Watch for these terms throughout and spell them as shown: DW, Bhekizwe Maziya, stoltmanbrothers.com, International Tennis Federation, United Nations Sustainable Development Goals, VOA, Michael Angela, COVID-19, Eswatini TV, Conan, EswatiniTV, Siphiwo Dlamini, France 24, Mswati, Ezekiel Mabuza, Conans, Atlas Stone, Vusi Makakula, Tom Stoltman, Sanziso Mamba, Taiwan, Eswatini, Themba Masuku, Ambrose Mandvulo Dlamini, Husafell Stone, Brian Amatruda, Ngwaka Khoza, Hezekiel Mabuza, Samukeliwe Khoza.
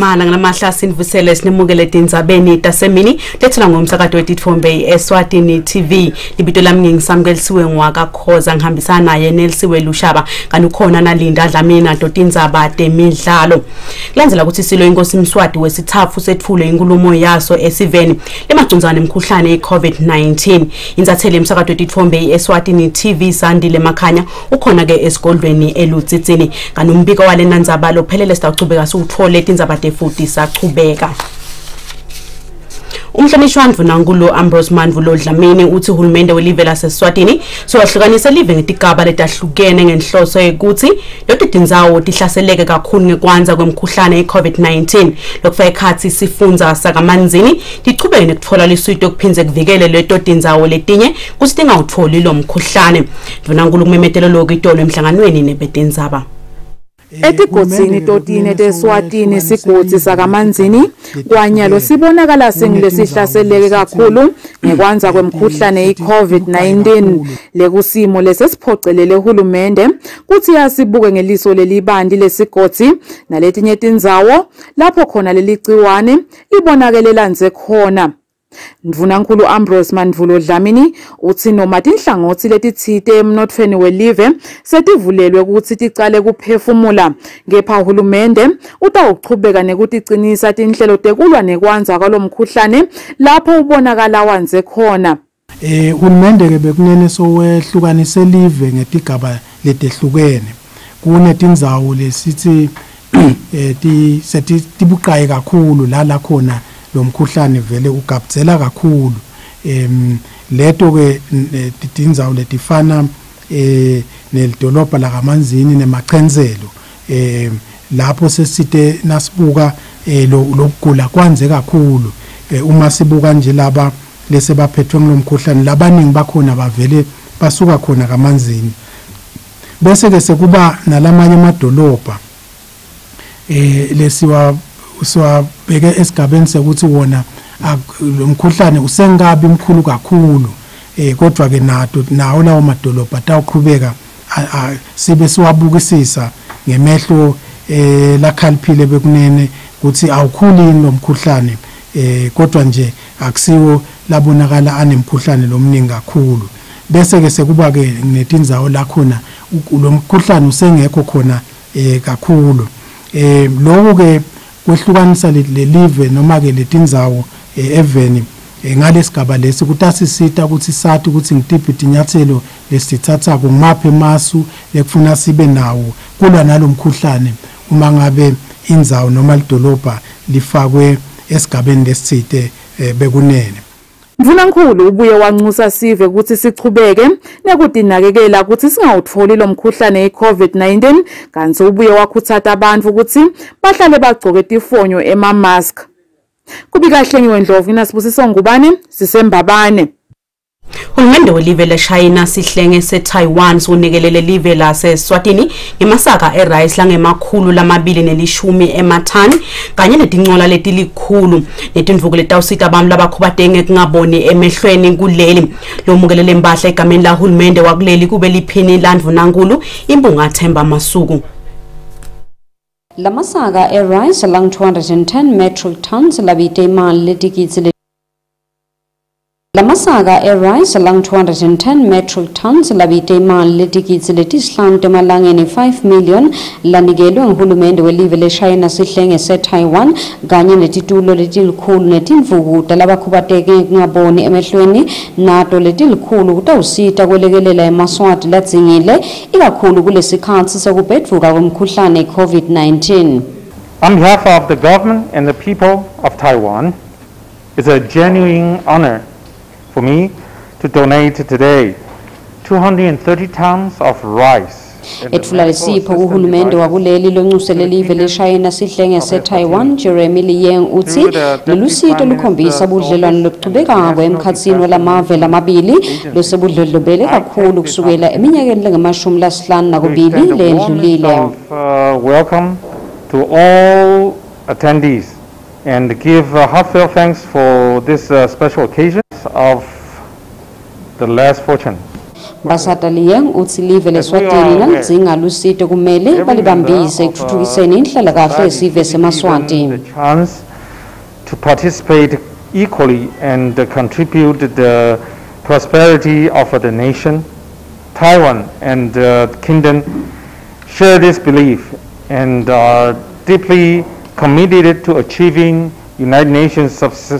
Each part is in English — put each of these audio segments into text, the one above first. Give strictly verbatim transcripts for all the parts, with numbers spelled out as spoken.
Malanga masha sinvusele sinemugele tinzabeni tasemini lethu ngomsakato wetitfombe Eswatini T V libito lami ngisamkelisiwe ngwaka khoza ngihambisana naye Nelisiwe Lushaba kanti ukhona nalinda Dlamini totinzaba temidlalo kulandzela ukuthi silo inkosi Mswati wesithathu setfule inkulumo yaso esiveni lemagcunzana nemkhuhlane COVID nineteen inzathele emsakato wetitfombe Eswatini T V sandile makhanya ukhona ke esigodweni elutsitsini kanti umbiko walenandzaba lo phelele sitawuchubeka siwuthole tindzaba futhi saqhubeka. Umhlonishwa shwanvu nangulo Ambrose Mandvulo Dlamini uthi hulumende welive laseSwatini so wahlukanisa live ngetigaba letahlukene ngenhloso yekuthi leti tindzawo tihlaseleke kakhulu ngekwanza kwemkhuhlane COVID nineteen lokufaka ikhathi sifunza sakamanzini tichubeke nekuthola liswito kuphinze kuvikele leto tindzawo letinye kuthi tingawutholi lo mkhuhlane. Ndvunankulu kumemetelo lokho itolo emhlanganweni nebetindzaba. Etikotsini totine teSwatini sigotsi sakamanzini kwanyalo sibonakala singilesihlaseleke kakhulu ngekwanza kwemkhuhlane iCOVID nineteen lekusimo lesesiphocelele uhulumende kuthi asibuke ngeliso lelibandi lesigotsi naletinye tindzawo lapho khona leligciwane ibonakelelela nje khona. Ndvunankulu Ambrose Mandvulo Dlamini uthi noma tinhlangothi letitsite emnothweni welive setivulelwe ukuthi ticale kuphefumula ngepha uhulumende utawuchubeka nekuticinisa tinhlelo tekulwa nekwanza kwalomkhuhlane lapho ubonakala wanze khona. Eh uhulumende ke bekunene sowehlukanise live ngetigaba letehlukene kunetindzawo lesithi eh ti setibuqhaye kakhulu lala khona lomkhuhlane vele ugabuzela kakhulu em leto ke tidinzawo letifana eh nelidolobha la kaManzini nemachenzelo eh lapho sesite nasibuka lokugula kwanze kakhulu uma sibuka nje laba lese baphethwe ngomkhuhlane labaningi bakhona bavele basuka khona kaManzini bese ke sekuba nalamanye amadolobha eh lesiwa so beke esigabeni sekuthi wona lomkhuhlane usengabe imkhulu kakhulu eh kodwa ke nato nawo lawo madolobha tawuqhubeka sibe siwabukisisa ngemehlo eh lakhaliphile bekunene ukuthi awukhulini lomkhuhlane eh kodwa nje akusiwo labonakala anemkhuhlane lomningi kakhulu bese ke sekuba ke netindzawo la khona lomkhuhlane usengekho khona eh kakhulu eh lokho ke kwehlukanisa lelive noma ke letindzawo even ngalesigaba lesi kutasisita ukuthi sathi ukuthi ngitiphi tinyathelo lesithatha kumaphi masu lekufuna sibe nawo kulwa nalomkhuhlane uma ngabe indzawo noma lidolobha lifakwe esigabeni lesithe bekunene. Mvunankulu ubuye wanxusa sive ukuthi sichubeke nekudinakekela ukuthi singawutholi lomkhuhlane iCOVID nineteen kanti ubuye wakhuthatha abantu ukuthi bahlale bagcoke tifonyo ema mask. Kubikahle ngiwendlovu inasibusiso ngubane siseMbabane. Hulumende welive leShayina sihlenge seTaiwan sonikelele live laseSwatini ngemasaka erice langemakhulu lamabili nelishumi emathani kanye netincola letilikhulu netindvuku letawusita abantu labakhubadenge kungaboni emehlweni kuleli lomukelele impahla egameni la hulumende wakuleli kube liphini landvunankulu imbunga Themba Masuku. Lamasaka erice lang two hundred ten metric tons labite imali letikitsi Lamasaga airrise along two hundred ten metric tons labite mal litikizilitislam temalangene five million lanigelo hulumende welivele Shayina sihlenge seTaiwan ganye netitulo letilikhulu netimvuku talabakhubadeke ngaboni emehlweni nato letilikhulu kutawusita kwelekelela eMaswati ladzingile ikakhulu kulesikhatsi sokubhedvuka kwemkhuhlane COVID nineteen. On behalf of the government and the people of Taiwan, it's a genuine honor for me to donate today two hundred thirty tons of rice. Etfulalesipho uhulumende wakuleli lonxusele live leShayina sihlenge seTaiwan Jeremy Liyeng uthi lelusito lukhombisa budlelwane lobuchubekako emkhatsini welamave lamabili losebudlelobele kakhulu kusukela eminyakeni lengemashumi lasihlanu nakubili lendlulile. Welcome to all attendees and give heartfelt thanks for this uh, special occasion of the less fortunate. Basataliyang utsilive leSwatini na nzinga lusito kumele balibambise ekuthuthukiseni inhlalakahle yesizwe seMaswati. Chance to participate equally and contribute the prosperity of the nation. Taiwan and uh, the Kingdom share this belief and are deeply committed to achieving United Nations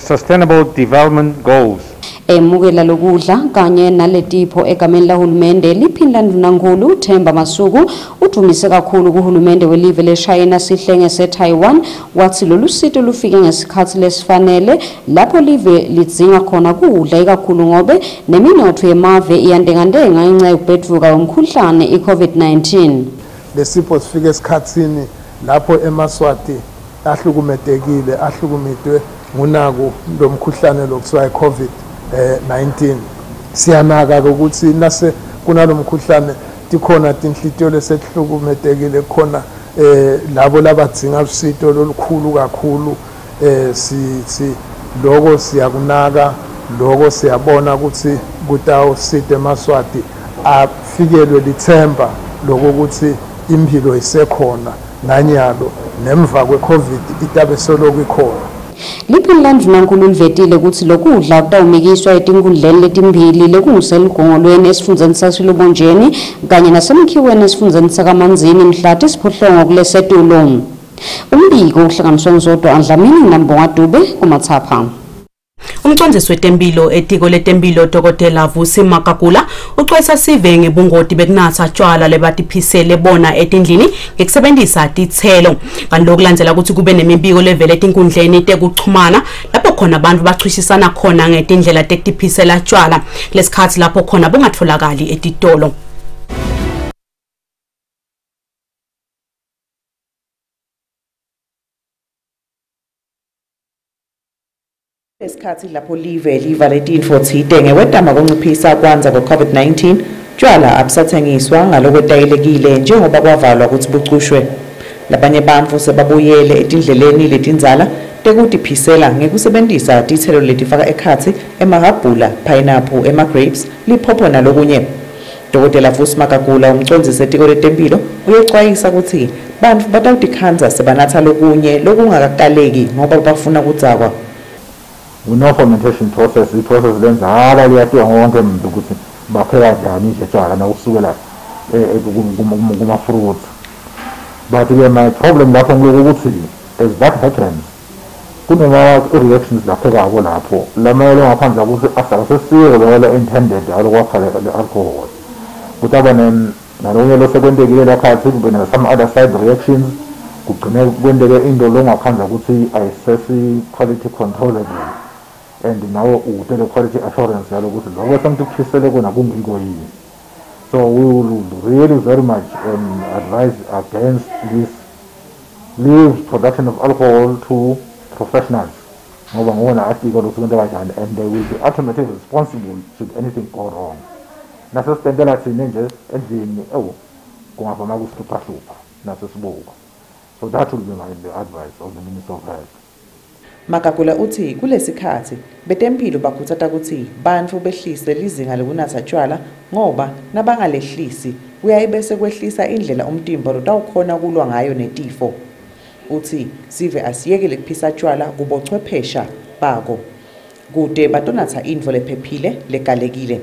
Sustainable Development Goals. Emugela lokudla kanye naletipho egameni la hulumende liphinda ndunangulu Themba Masuku uthumise kakhulu kuhulumende welive leShayina sihlenge seTaiwan wathi lolu sito lufike ngesikhathi lesifanele lapho live lidzinga khona kudla ikakhulu ngobe neminotho yemave iyandengandenga ngenxa yokubhedvuka umkhuhlane i-COVID nineteen. Lesipho sifike esikhathini lapho eMaswati ahlukumedekile ahlukumidwe ngunaku lomkhuhlane lokuthiwa i-COVID nineteen. Siyanaka ukuthi nase kunalomkhuhlane tikhona tinhlitiyo lesihlukumedekile khona eh labo labadzinga usito lolukhulu kakhulu eh sithi lokho siyakunaka lokho siyabona ukuthi kutawo site eMaswati afikelwe lithemba lokuthi impilo isekhona nanyalo nemva kweCovid itabe solo kwikhona. Liphinland nankulu livetile ukuthi lokudla kutawumikiswa etinkundleni letimbili lekunguselugongolweni esifundzeni sasilobonjeni kanye nasemkhiweni esifundzeni sakaManzini mhlathi siphohlongo kulesetulong. Umbiko uhlanganiswa ngizodwa Dlamini nambonga Dube kumathapha. Umcondisi wetempilo etiko letempilo dokotela Vusi Makakula ucwesa sive ngebungoti bekunatsa tjwala lebatiphisele bona etindlini ngekusebenzisa titselo kanti lokulandzela ukuthi kube nemibiko levele etinkundleni tekuchumana lapho khona abantu bachwishisana khona ngetindlela tekutiphisela tjwala lesikhathi lapho khona bungatfolakali etitolo. Esikhathi lapho live livaletini futhi dengewedama konciphisa kwanza kweCovid nineteen tjwala abusathengiswa ngalokwetayelekile njengoba kwavalwa ukuthi bucushwe. Labanye bantfu sebabuyele etindleleni letinzala tekutiphisela ngekusebenzisa tithelo letifaka ekhatsi emahabhula, pineapple, emagrapes, liphopho nalokunye. Dokotela Vusi Makakula umcondzisi etiko letempilo uyecwayisa ukuthi bantfu batawutikhanza sebanatha lokunye lokungakakaleki ngoba bafuna kudzakwa. We know fermentation process, the process lens are really on them because bacteria are not just are now sugar, fruits. But yeah, my problem that I'm going to see is that happens. When we have reactions, bacteria will appear. Let me know if I'm going to assess the intended alcohol. But then, not only the second degree alcohol, but some other side reactions. When they get in the long account, I would see I assess quality control level. And now we tell the quality assurance that we will have something to sell when I go in. So we will really very much um, advise against this. Leave production of alcohol to professionals. No one will ask you to do that, and they will be ultimately responsible should anything go wrong. Now, so stand there changes and then oh, go on from August to pass over. Now, so smoke. So that would be my advice of the Minister of Health. Makakula uthi kulesikhathi betempilo bakhuthatha ukuthi bantu behlise lizinga lokunatha tjwala ngoba nabangalehlisi uyayibese kwehlisa indlela umtimba lotawukhona kulwa ngayo netifo. Uthi sive asiyekele kuphisa tjwala kubochwephesha bako kude batonatha indvo lephephile legalekile.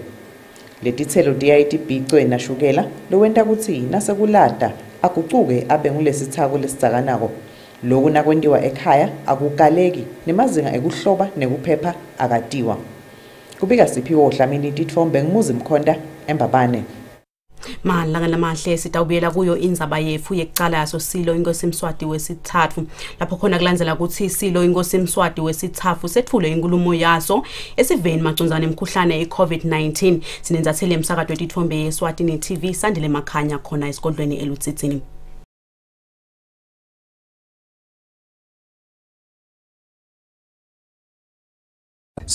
Letithelo D I T B na shukela lowenta ukuthi nasekulada akucuke abe ngulesithako lesizakanako loku nakwendiwa ekhaya akukaleki nemazinga ekuhloba nekuphepha akadiwa. Kubika Siphiwo Dlamini ngimuzi mkhonda eMbabane. Malanga lamahle sitawubuyela kuyo indzaba yetfu yekucala yaso silo inkosi Mswati wesithathu lapho khona kulandzela ukuthi silo inkosi Mswati wesithathu setfule inkulumo yaso esiveni macondzana emkhuhlane i-COVID nineteen. Sinenzathele emsakadwe etithombe yeEswatini T V sandile makhanya khona esigodlweni elutsitsini.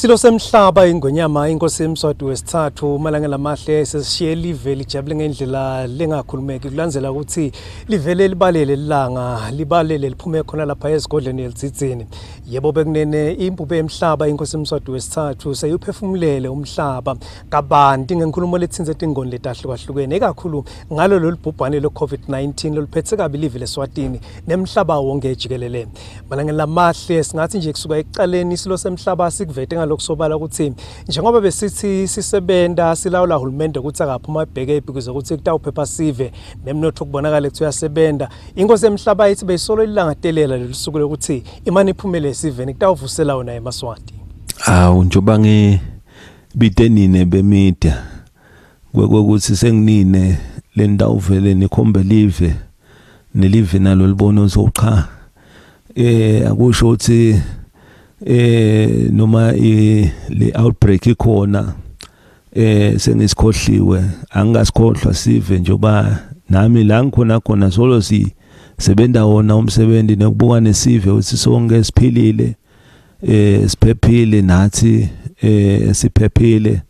Silo semhlaba ingonyama inkosi emswati wesithathu malanga lamahle sesishiye live lijabule ngendlela lengakhulumeki kulandzela ukuthi livele libalele lilanga libalele liphume khona lapha esigodleni elitsitsini. Yebo bekunene impube emhlaba inkosi emswati wesithathu seyiphefumulele umhlaba kabanti ngenkulumo letsinze tingoni letahlukahlukene ekakhulu ngalo lolibhubhane lo COVID nineteen loliphethe kabi live leSwatini nemhlaba wonke jikelele. Malanga lamahle singathi nje kusuka ekuqaleni silo semhlaba sikuvete loksobala ukuthi njengoba besithi sisebenda silawula uhulumende ukuthi akaphuma ebheke because ukuthi kutawuphepha sive nemnotho kubonakala ukuthi uyasebenza inkosi emhlaba yithi beyisolo lilangatelela lelisuku lokuthi imani iphumele siveni kutawuvusela wona eMaswati. Awu njoba nge bitenine bemedia kwekuthi senginine le ndawo vele nikhombe live nelive nalo libono zoqha eh akusho ukuthi eh noma le outbreak ikhona eh sengisikhohliwe angasikhohlwa sive njoba nami la ngikhona khona solo si sebenza wona umsebenzi nekubuka nesive uthi sonke siphilile eh siphephile nathi eh siphephile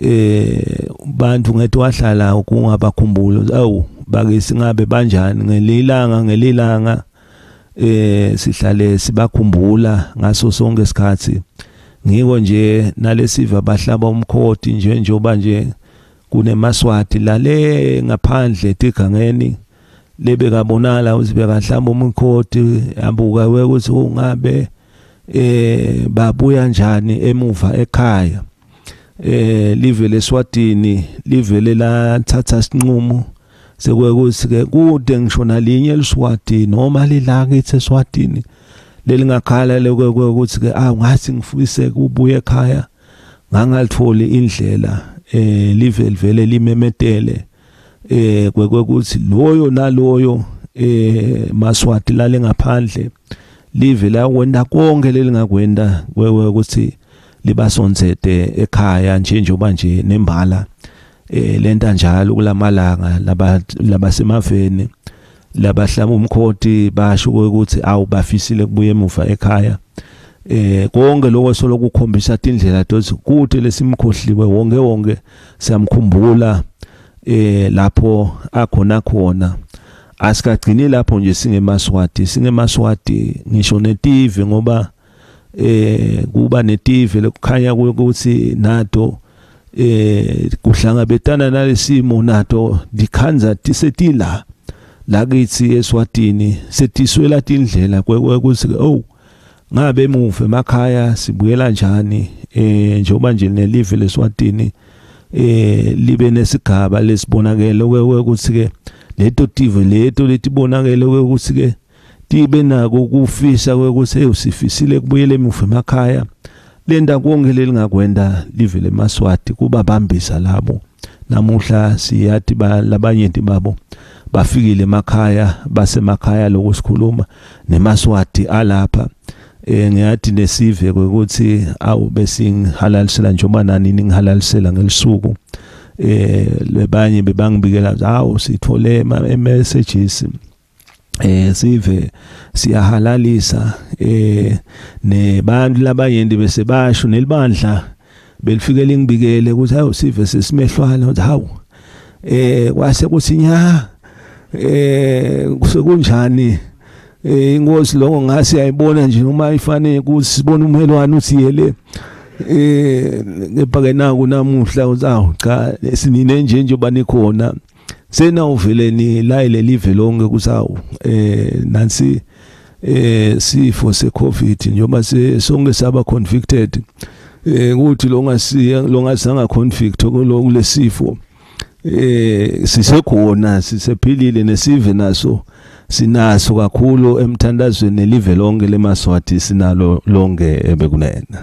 eh bantu ngethu wahlala kungabakhumbulo awu bake singabe banjani ngelilanga ngelilanga eh sihlale sibakhumbula ngaso sonke isikhathi ngiko nje nalesiva bahlaba umkhoti nje njoba nje kuneMaswati lale ngaphandle tigangeni lebe kabonala uzibe kahlamba umkhoti abuka ukuthi ungabe eh babuya njani emuva ekhaya eh live leSwatini live lela thatha sinqumo sekuyokuthi ke kude ngishona linye eSwatini noma lilakithi eSwatini lelingakhala lokuthi ke ah ngathi ngifuse kubuye ekhaya ngangalitholi indlela eh live livele limemetele eh kwekuthi loyo naloyo eh maSwati lale ngaphandle live la kwenda konke lelingakwenda kwekuthi libasonzete ekhaya nje njoba nje nembala eh lenta njalo kulamalanga labasemaveni labahlaba umkhoti basho ukuthi awubafisile kubuye emuva ekhaya eh konke lokho solo ukukhombisa indlela dozi kude lesimkhohliwe wonke wonke siyamkhumbula eh lapho akhona khona asikagcini lapho nje singeMaswati singeMaswati ngisho neTV ngoba eh kuba neTV lokukhanya ukuthi nato eh kuhlangabetana nalesimo nato dikhanza tisetila lakithi eSwatini setiswela tindlela kwekuthi oh ngabe emuva emakhaya sibuyela njani eh njoba nje nelive leSwatini eh libe nesigaba lesibonakele kwekuthi ke leto T V leto letibonakele kwekuthi ke tibe nako kufisa kwekuthi usifisile kubuyela emuva emakhaya lenda konke lelingakwenda live leMaswati kuba bambisa labo namuhla siyathi balabanye babo bafikile emakhaya basemakhaya lokusikhuluma neMaswati alapha eh ngiyathi nesive ukuthi awu bese ngihalalisela njoba nani ngihalalisela ngelisuku eh lebanye bebangibikela awu sithole ama messages eh sive siyahalalisa eh nebantu labayindi bese basho nelibandla belifikele ngibikele ukuthi hayo sive sesimehlwana uthi hawo eh kwase kuthi nya eh kusekunjani eh ingozi longo ngasi yayibona nje uma ifanele kusibona umhelwane uthi yele eh ngebhakena kunamuhla uthi hawo cha sinine nje njoba nikhona sena uveleni la ile live lonke kusawu eh nansi eh sifo seCovid njoba sonke saba convicted eh ukuthi longasiya longasanga convict okulesifo eh sisekhona sisephilile nesive naso sinaso kakhulu emthandazweni nelive lonke leMaswati sinalo lonke ebekunena.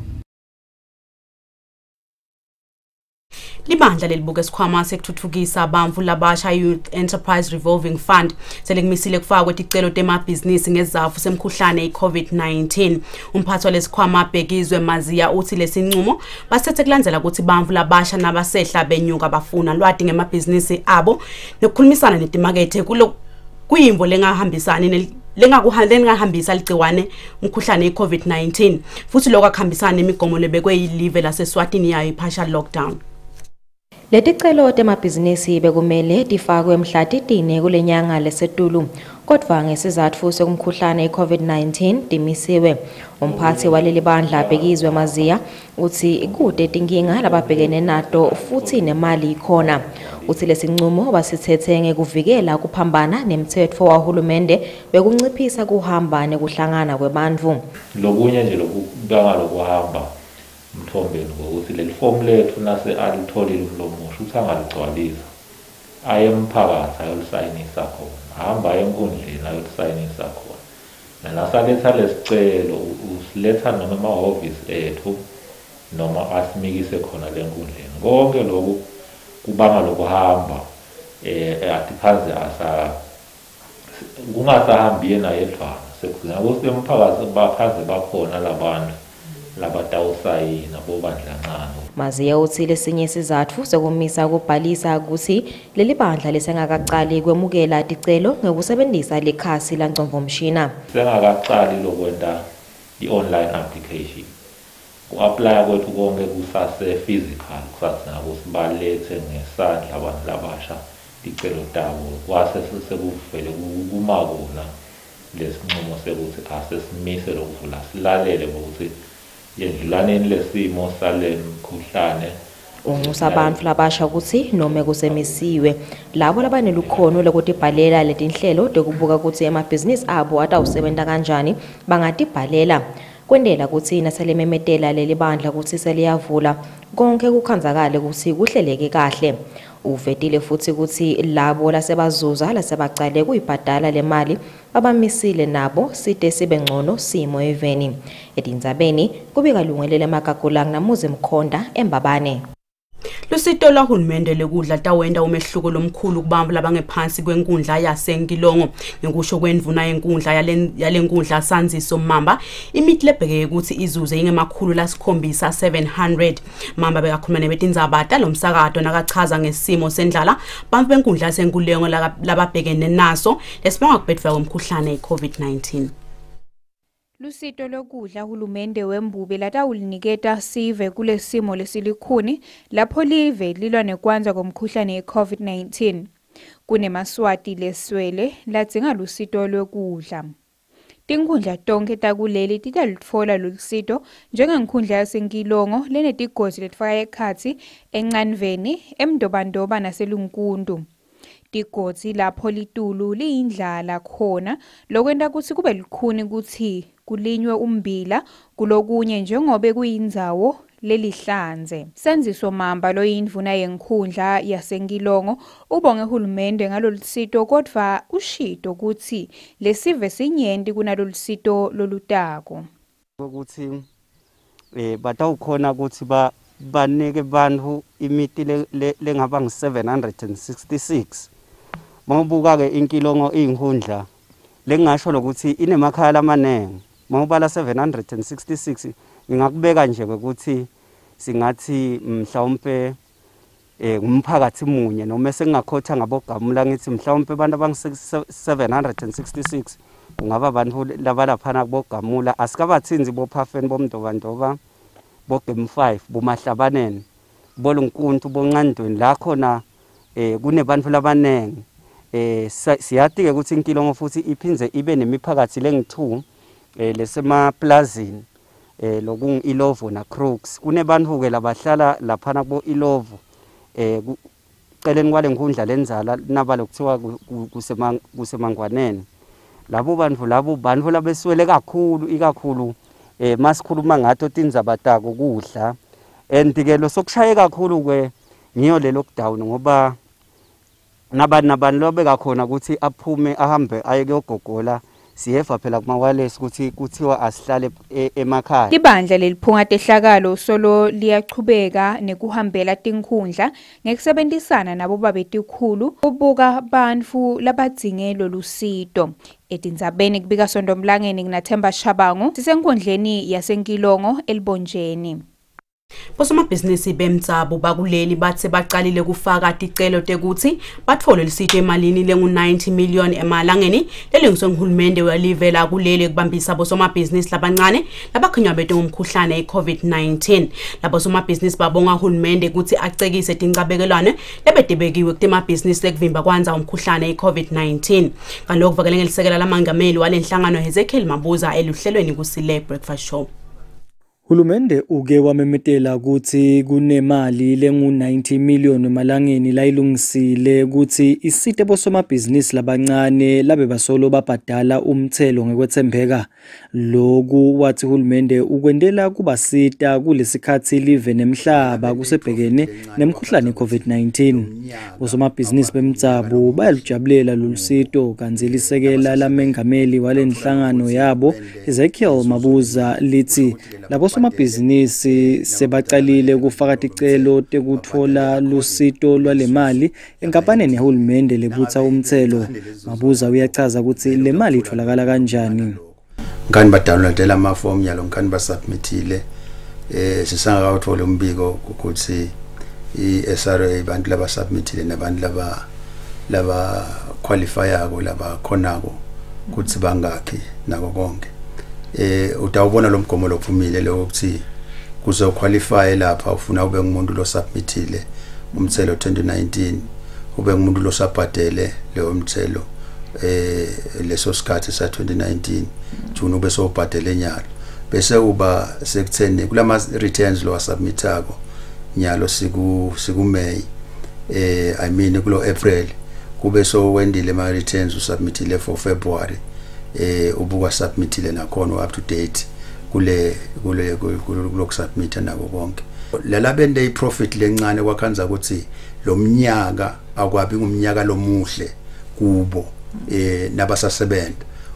Libandla lelibuke sikhwama sekuthuthukisa abantu labasha Youth Enterprise Revolving Fund selimisile kufaka kweticelo temabhizinisi ngezafu semkhuhlane i-COVID nineteen. Umphathi walesikhwama Bhekizwe Maziya uthi lesinqumo basethe kulandzela ukuthi abantu labasha nabasehla benyuka bafuna lwadi ngemabhizinisi abo nokukhulumisana netimakethe kulo kuyimbo lengahambisani lengakuhaleni ngahambisa ligciwane umkhuhlane i-COVID nineteen futhi lokukhambisana nemigomo lebekwe yilive laseSwatini yayo iphasha lockdown. Leticelo temabhizinisi bekumele tifakwe mhla titine kulenyanga lesetulu kodwa ngesizatfu sekumkhuhlane i-COVID nineteen dimisiwe. Umphathi waleli bandla Bhekizwe Maziya uthi kude tinkinga lababhekene nato futhi nemali ikhona. Uthi lesinqumo basithethe ngekuvikela kuphambana nemthetho wahulumende bekunciphisa kuhamba nekuhlangana kwebantfu. Lokunye nje lokubanga lokuhamba mthombeni ngokuthi leli form lethu nase alitholile umlomusha uthi angaligcwalisa aye emphakathi ayolisayinisa khona, ahamba enkundleni ayolisayinisa khona, nalasaletha lesicelo usiletha noma emahhovisi ethu noma asimikise khona lenkundleni. Konke loku kubanga lokuhamba eh atiphaze asa kungasahambi yena yedwa sekugcina ukuthi emphakathi baphaze bakhona labantu labadawusayi nabobandlancane. Maziya uthi lesinye sizathu sekumisa ukubhalisa ukuthi leli bandla lesengakaqali kwemukela ticelo ngekusebenzisa lekhasi langcomvomshina. Sengakaqali lokwenda i-online application. Ku-apply kwethu konke kusase-physical kusazina ukuthi balethe ngesandla abantu labasha ticelo tabo kwase sekuvele kumakona lesinqumo sekuthi asesimise lokuvula silalele ngokuthi yendlulaneni lesimo saleni mkhuhlane. Unxusa abantu labasha ukuthi noma kusemisiwe labo labanelukhono lokutibhalela letinhlelo dokubuka ukuthi emabhizinisi abo atawusebenta kanjani bangatibhalela. Kwendela ukuthi naselememetela leli bandla ukuthi seliyavula konke kukhandzakale ukuthi kuhleleke kahle. Uvetile futhi ukuthi labo lasebazuza lasebacale kuyibhadala le mali abamisile nabo side sibe ngcono simo eveni. Etindzabeni kubika lungelele makagulanga namuze mkhonda eMbabane. Lusito la hulumende lekudla tawenda umehluko lomkhulu kubamba labangephansi kwenkundla yaseNgilongo ngekusho kwendvuna yenkundla yalenkundla Sanziso Mamba imithi lebheke ukuthi izuze ingemakhulu lasikhombisa seven hundred. Mamba bekakhuluma nebetindzaba talomsakado nakachaza ngesimo sendlala abantu benkundla yaseNgilongo lababhekene naso lesibanga kubhedvwa komkhuhlane i-COVID nineteen. Lusito lokudla hulumende wembube latawuliniketa sive kule simo lesilikhuni lapho live lilwa nekwanza komkhuhlane i-COVID nineteen. Kunemaswati leswele ladzinga lusito lokudla. Tinkhundla tonke takuleli titalutfola lusito njengenkhundla yaseNgilongo lenetigozi letfaka ekhatsi encanveni emndobandoba naselunkundu. Tigodzi lapho litulu liyindlala khona lokwenta kutsi kube likhuni kutsi kulinywe umbila kulokunye njengobe kuyindzawo lelihlanze. Sanziso Mamba loyindvuna yenkhundla yaseNgilongo ubonge hulumende ngalolusito kodwa ushito kutsi lesive sinyenti kunalolusito lolutako ukuthi eh batawukhona kutsi ba banike bantu imithi lengaba ngu-seven hundred sixty-six. Mawubuka-ke inkilongo iyinkhundla lengingasho lokuthi inemakhaya amaningi. Mawubala seven hundred sixty-six ngingakubeka nje ukuthi singathi mhlawumpe umphakathi munye noma sengingakhotha ngabogamula ngithi mhlawumpe abantu abangu-seven hundred sixty-six kungaba abantu labalaphana kubogamula asikabathinzi bophafeni bomndobandoba bogem five bumahlabaneni bolunkuntu bonqandweni la khona eh kunebantu labanengi. Eh siyathi ke ukuthi inkilongo futhi iphinze ibe nemiphakathi lengithu eh lesema plazini eh lokung Ilovo na Crooks kunebantu ke labahlala laphana kubo Ilovo eh celeni kwale ngundla lenzala naba lokuthiwa kusema kusemangwaneni labo bantu labo bantu labeswele kakhulu ikakhulu eh masikhuluma ngathi tindzaba tako kudla endikelo sokushaye kakhulu ke ngiyo le lockdown ngoba nabantu nabantu lobeka khona ukuthi aphume ahambe aye kuyogogola sihefa phela kuma wireless ukuthi kuthiwa asihlale emakhaya. Libandla leliphunga tehlakalo solo liyaqhubeka nekuhambela tinkhundla ngekusebenzisana nabo babetikhulu ubuka bantu labadzingelo lusito. Etindzabeni kubika Sondomlangeni kunaThemba Shabangu sisenkundleni yaseNkilongo elibonjeni. Bosomabhizinisi bemtsabo bakuleli batse baqalile kufaka ticelo tekuthi batfole lisitho emalini lengu ninety million emalangeni lelingiso nguhulumende walivela kuleli kubambisa bosomabhizinisi labancane labakhinyabetwe ngomkhuhlane i COVID nineteen. Labo somabhizinisi babonga uhulumende ukuthi acekise tincabekelwane lebedebekiwe kutemabhizinisi lekuvimba kwanza umkhuhlane i COVID nineteen. Kanloku vakele ngelisekela lamangameli walenhlangano Hezekiel Mabuza eluhlelweni kusile breakfast show. Hulumende uge wamemetela ukuthi kunemali lengu ninety million emalangeni layilungisile ukuthi isite bosomabhizinisi labancane labe basolo babhadala umthelo ngekwethembeka. Loku wathi hulumende ukwendela kubasita kulesikhathi live nemhlaba kusebhekene nemkhuhlane i COVID nineteen. Bosomabhizinisi bemtsabu bayalujabulela lolusito kanzi lisekela lamengameli walenhlangano yabo Ezekiel Mabuza lithi labo somabhizinisi sebaqalile ukufaka ticelo tekuthola lusito lwalemali enkampaneni yahulumende lebutha umthelo. Mabuza uyachaza ukuthi le mali itholakala kanjani. Ngani badownloadela ama form yalo ngani basubmitile eh sisanga awuthola umbiko ukuthi i S R A bantu laba submitile nabantu laba laba qualifyako laba khonako ukuthi bangakhi nako konke. Eh utawubona lo mgomo lophumile lo ukuthi kuzo qualify lapha ufuna ube ngumuntu lo submitile umthelo twenty nineteen ube ngumuntu lo sabhadele leyo mthelo eh leso sikhathi sa twenty nineteen june ube sobhadele nyalo bese uba sekuthene kulama returns lo wasubmitako nyalo siku siku May eh i mean kulo April kube so wendile ma returns usubmitile for February. Eh ubuka submitile nakhona up to date kule kule kulok submit nabo bonke lalabende iprofit lencane kwakhanza ukuthi lo mnyaka akwabi ngumnyaka lomuhle kubo eh nabasasebenza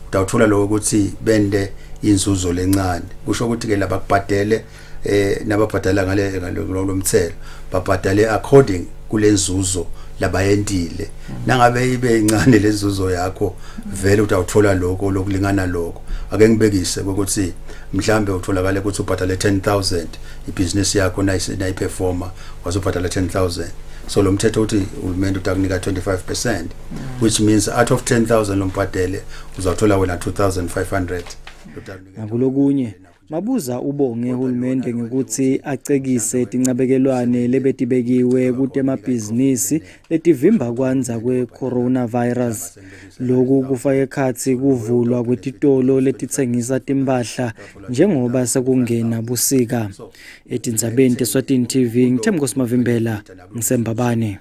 utawuthola lokho ukuthi bende inzuzo lencane kusho ukuthi ke labakubadele eh nababhadala ngale ngalomthelo babhadale according kulenzuzo labayendile nangabe ibe incane lezuzo yakho vele utawuthola lokho lokulingana lokho ake ngibekise ukuthi mhlambe utholakala ukuthi ubhatale ten thousand ibusiness yakho nice nayi performer wazobhatala ten thousand so lo mthetho uthi uhulumende utakunika twenty-five percent which means out of ten thousand lombhadele uzawuthola wena two thousand five hundred. Nakulokunye Mabuza ubonge uhulumende ngekuthi acekise tincabekelwane lebetibekiwe kutemabhizinisi letivimba kwanza kwe-coronavirus. Loku kufaka ekhatsi kuvulwa kwetitolo letitsengisa timbahla njengoba sekungena busika. Etindzabeni Eswatini T V ngithemkosimavimbela ngiseMbabane.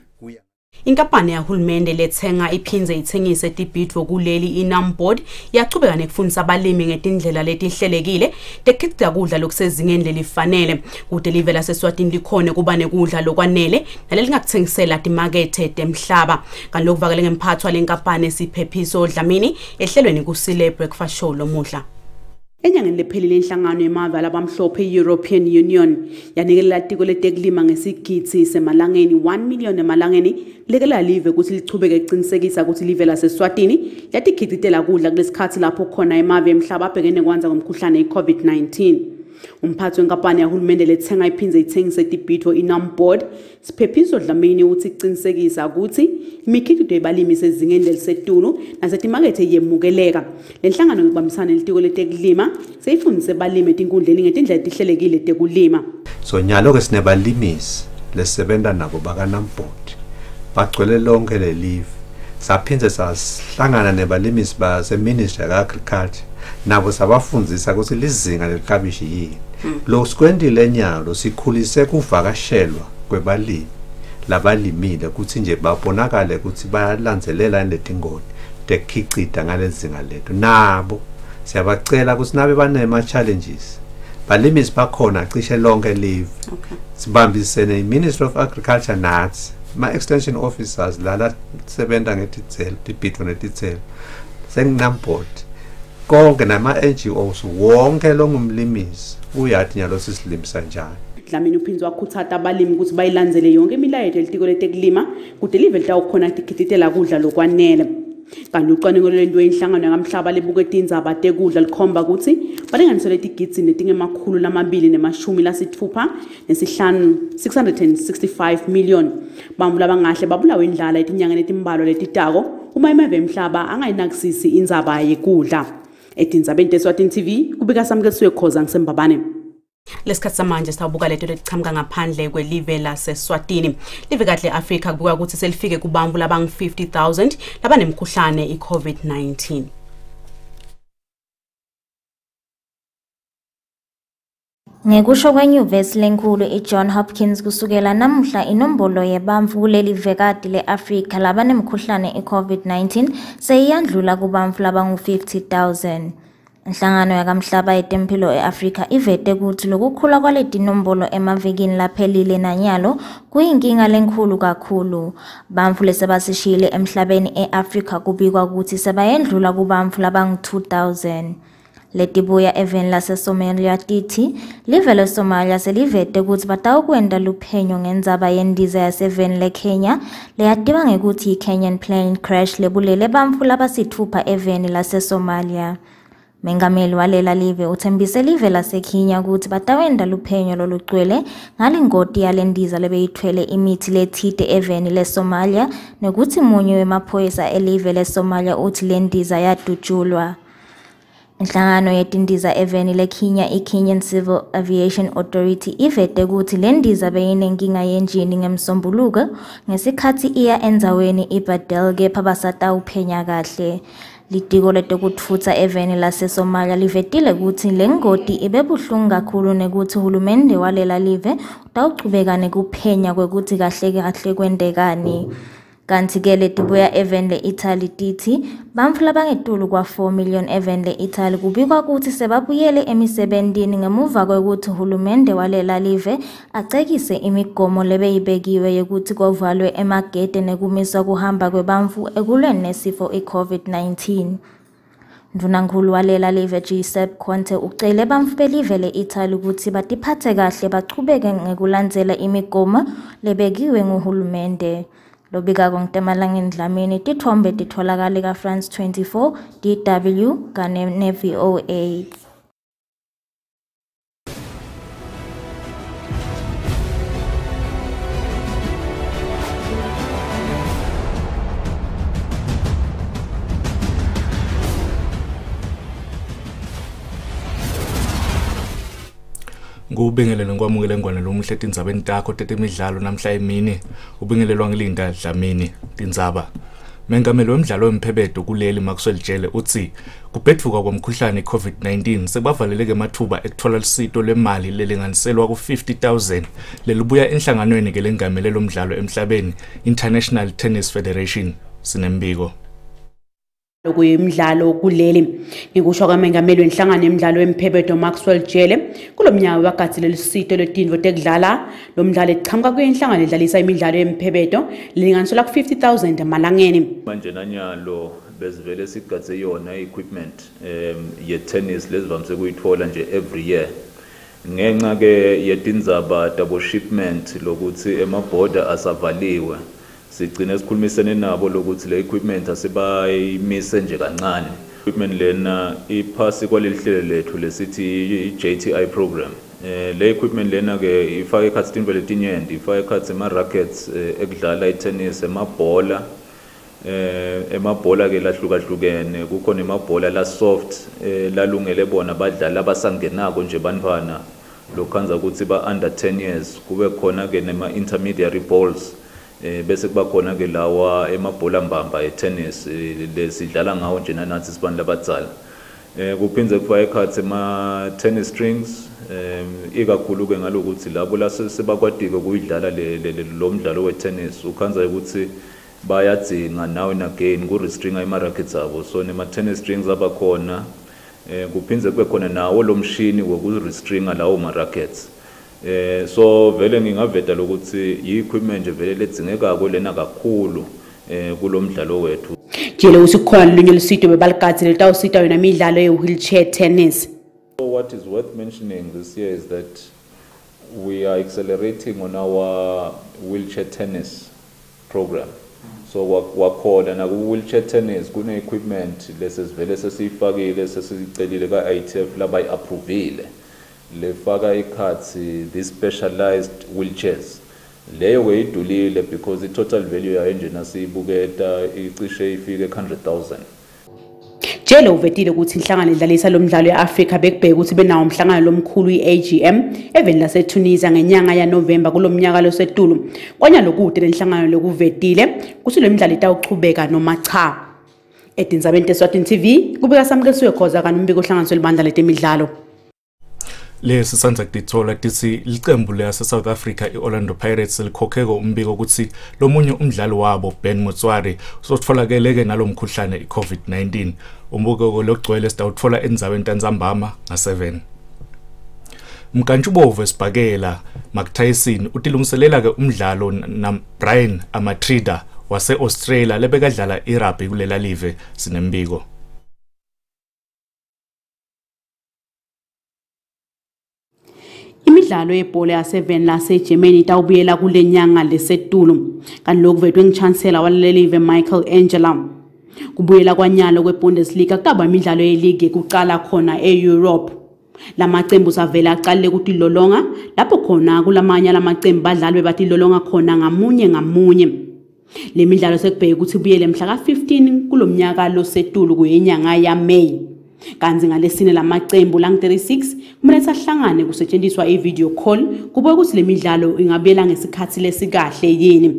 Inkampani ya hulumende lethenga iphinze ithengise tibhidvo kuleli inambod yachubeka nekufundisa abalimi ngetindlela letihlelekile tekhiqida kudla lokusezingeni lelifanele kude live laseSwatini likhone kuba nekudla lokwanele nalelingakuthengisela timakethe temhlaba. Kanloku vakele ngemphathwa lenkampani Esiphephiso Dlamini ehlelweni kusile breakfast show lomuhla. Enyangeni lephelile inhlangano yemave labamhlophe European Union yanikela tiko letekulima ngesigidzi semalangeni one million emalangeni lekela live ukuthi lichubeke eqinisekisa ukuthi live laseSwatini yatigiditela kudla kulesikhathi lapho khona emave emhlaba abhekene kwanza ngomkhuhlane i COVID nineteen. Umphathi wenkampani yahulumende lethenga iphinze ithengise tibhidvo inambod Siphephiso Dlamini uthi iqinisekisa ukuthi imikhiqizo yebalimi sezingeni lelisetulu nasetimakethe yemukeleka. Lenhlangano ngokubambisana nelitiko letekulima seyifundise abalimi etinkundleni ngetindlela etihlelekile tekulima. So nyalo-ke sinebalimisi lesisebenta nabo bakanambod bagcwele lonke lelive. Saphinze sahlangana nebalimisi baseministry ka-agriculture nabo sabafundzisa ukuthi lizinga leliqabishi yini. Lo sikwendile nyalo sikhulise kuvakashelwa kwebalimi labalimile ukuthi nje babonakale ukuthi bayalandzelela indingoni tekhiqida ngalezinga lethu. Nabo siyabacela ukuthi nabe banema challenges balimisi bakhona cishe lonke live sibambisene iMinistry of Agriculture nats ma extension officers lala sebenta ngetitselo tibhidvo netitselo senginambod konke nama N G Os wonke longu mlimisi uyathi nyalo sisilimisa njani. Dlamini uphinzwa khuthatha abalimi ukuthi bayilandzele yonke imilayeto elitiko letekulima kude live litawukhona tikhithitela kudla lokwanele. Kanti ucwaningo lento yenhlangano yakamhlaba lebuke tindzaba tekudla likhomba ukuthi balinganiso letigidzi netingemakhulu lamabili nemashumi lasithupha nesihlanu six hundred sixty-five million bambula bangahle babulawa indlala etinyangeni etimbalo letitako uma imave emhlaba angayinakusisi indzaba yekudla. Etindzabeni te-EswatiniTV kubika samuketswe khoza ngiseMbabane. Lesikhathi samanje sawubuka leto letichamka ngaphandle kwelive laseSwatini. Live kahle Africa kubuka ukuthi selifike kubambu labang fifty thousand labanemkhuhlane i-COVID nineteen. Ngekusho kwenyuvesi lenkulu i-John Hopkins kusukela namuhla inombolo yebantu kuleli vekati le-Afrika labanemkhuhlane i-COVID nineteen seyiyandlula kubamfu labangu fifty thousand. Inhlangano yakamhlaba yetempilo eAfrika ivete ukuthi lokukhula kwaleti nombolo emavikini laphelile nanyalo kuyinkinga lenkulu kakhulu. Bamfu lesebasishile emhlabeni eAfrika kubikwa ukuthi sebayendlula kubamfu labangu two thousand. Letibuya even laseSomalia tithi live leSomalia selivete ukuthi batawukwenda luphenyo ngenzaba yendiza yaseven leKenya leyadiba ngekuthi iKenyan plane crash lebulele bamfu labasithupha even laseSomalia. Mengameli walela live uthembise live laseKenya ukuthi batawenda luphenyo lolugcwele ngalingodi yalendiza lebeyithwele imithi lethide eveni leSomalia nekuthi munye wemaphoyisa elive leSomalia uthi lendiza yadutshulwa. Inhlangano yetindiza eveni leKenya iKenyan Civil Aviation Authority ivete ukuthi lendiza beyinenkinga yenjini ngemsombuluko ngesikhathi iya endzaweni iBadelge phabasatawuphenya kahle. Litiko letekutfutsa eveni laseSomalia livetile ukuthi lengoti ibebuhlungu kakhulu nekuthi uhulumende walela live utawuchubeka nekuphenya kwekuthi kahle kahle kwendekani. Kanti-ke letibuya even le-Italy tithi bantfu labangetulu kwa four million even le-Italy kubikwa ukuthi sebabuyele emisebentini ngemuva kwekuthi uhulumende walela live acekise imigomo lebeyibekiwe yekuthi kovalwe emagede nekumiswa kuhamba kwebantfu ekulweni nesifo i-COVID nineteen. Ndvunankhulu walela live Giuseppe Conte ucele bantfu belive le-Italy ukuthi batiphathe kahle bachubeke ngekulandzela imigomo lebekiwe nguhulumende. Lobika kongetemalangeni Dlamini tithombe titholakala ka France twenty-four, D W kane ne V O A. Ngubingelelo ngikwamukele ngwane lo muhle tindzabeni takho tetemidlalo namhla emini ubingelelwa ngilinda Dlamini tindzaba. Mengameli wemidlalo wemphebedo kuleli makuswelitshele uthi kubhedvuka kwamkhuhlane i-COVID nineteen sebavaleleke emathuba ekuthola lisito lemali lelinganiselwa ku fifty thousand lelibuya enhlanganweni ke lengameli lomdlalo emhlabeni International Tennis Federation. Sinembiko kuyimidlalo kuleli ngikusho kwamengameli wenhlangano yemidlalo wemphebedo Maxwell Jele kulomnyaka wagatsile lisito letindvo tekudlala lo mdlalo eqhamuka kwenhlangano edlalisa imidlalo yemphebedo lilinganiselwa ku fifty thousand emalangeni manje nanyalo bezivele sigadze yona equipment ye tennis lesivamise kuyithola nje every year ngenxa ke yetindzaba tabo shipment lokuthi emaborder asavaliwe. Sigcine sikhulumisene nabo lokuthi le equipment asibayimise nje kancane. Equipment lena iphasi kwaleli hlelo lethu lesithi J T I program. Eh le equipment lena ke ifake ikhathi tinvele tinyende, ifake ikhathi ema rackets ekudlala i-tennis, emabhola. Eh emabhola ke lahlukahlukene, kukhona emabhola la soft lalungele bona badlali abasangenako nje bantwana lokhanza ukuthi ba under ten years kube khona ke nema intermediary balls. Bese kuba khona ke lawa emabhola mbamba e-tennis lesidlala ngawo nje nanathi sibani labadzala eh kuphinze kufa ikhathi ema tennis strings eh ikakhulu ke ngalokuthi labo lasebakwadike kuyidlala le lo mdlalo we-tennis ukhanza ukuthi bayadzinga nawe nagain ku restringa ema rackets abo so nema tennis strings abakhona eh kuphinze kube khona nawo lo mshini woku restringa lawo ma rackets. Eh so vele ngingaveta lokuthi i-equipment nje vele ledzingeka kwelena kakhulu eh kulomdlalo wethu. Jele usukhona lunyulisito bebalikazi leta usita yona midlalo ye wheelchair tennis. What is worth mentioning this year is that we are accelerating on our wheelchair tennis program. So we're called and wheelchair tennis good equipment. This is very specific. This is the deliver I T F la by approval. Le fagai cards these specialized wheelchairs. Lay way to live because the total value of engine is one hundred thousand. Jelo uvetile ukuthi inhlangano edlalisa lo mdlalo eAfrica bekubheka ukuthi benawo umhlangano lomkhulu iAGM even laseTunisia ngenyanga yaNovember kulomnyaka losetulu. Kwanya lokude lenhlangano lokuvetile kuthi lo mdlalo itawuchubeka noma cha. Edinzabeni EswatiniTV kubeka samukeliwe khoza kanumbiko ohlanganiso libandla letemidlalo. Lesi sanza kutithola tisi liqembu lase South Africa iOrlando Pirates likhokheko umbiko kutsi lomunye umdlalo wabo Ben Motswari usotfolakele nalomkhuhlane iCovid nineteen. Umbuko lokugcwele sitawuthola endzaweni tanzambama nga seven. Mkantshubovu esibhakela Mike Tyson utilungiselela ke umdlalo na Brian Amatruda wase Australia lebekadlala irugby kulela live sinembiko. Imidlalo yebhola yase seven laseGermany itawubuyela kulenyanga lesetulu kanti lokuvethwe ngichancellor walelive Michael Angela. Kubuyela kwanyalo kweBundesliga kutaba imidlalo yeleague kuqala khona eEurope. Lamacembu savela aqale ukuthi lolonga lapho khona kulamanye lamacembu badlalwe bathi lolonga khona ngamunye ngamunye. Le midlalo sekubheka ukuthi buyele mhla ka fifteen kulomnyaka losetulu kuyinyanga yaMay. Kanzi ngalesine lamacembu lang thirty-six kumele sahlangane kusetshenziswa i-video call kube ukuthi lemidlalo ingabuyela ngesikhathi lesikahle yini.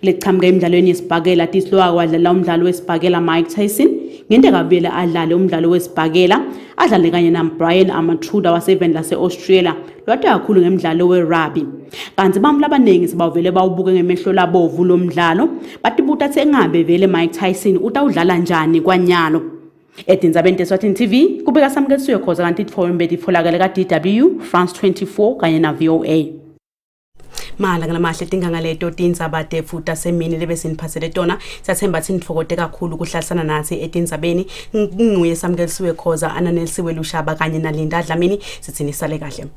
Kuleqhamuka emidlalweni yesibhakela tislowa kwadlala umdlalo wesibhakela Mike Tyson ngente kabuyela adlale umdlalo wesibhakela adlale kanye na Brian Amatruda wase seven lase-Australia lwade kakhulu ngemidlalo we-rugby. Kanzi bamu labaningi sibawuvele bawubuke ngemehlo labovu lomdlalo batibuta athe ngabe vele Mike Tyson utawudlala njani kwanyalo. Edinzabeni EswatiniTV kubeka samukeliwe khoza kanti forum betifolakele ka D W, France twenty-four kanye na V O A. Mala ngalamahle tinganga leto tindzaba tefuta semini lebesiniphasele tona siyathemba tsinfokote kakhulu kuhlasana nathi edinzabeni nguye samukeliwe khoza ananelisiwe lushaba kanye naLinda Dlamini sitsini sale kahle.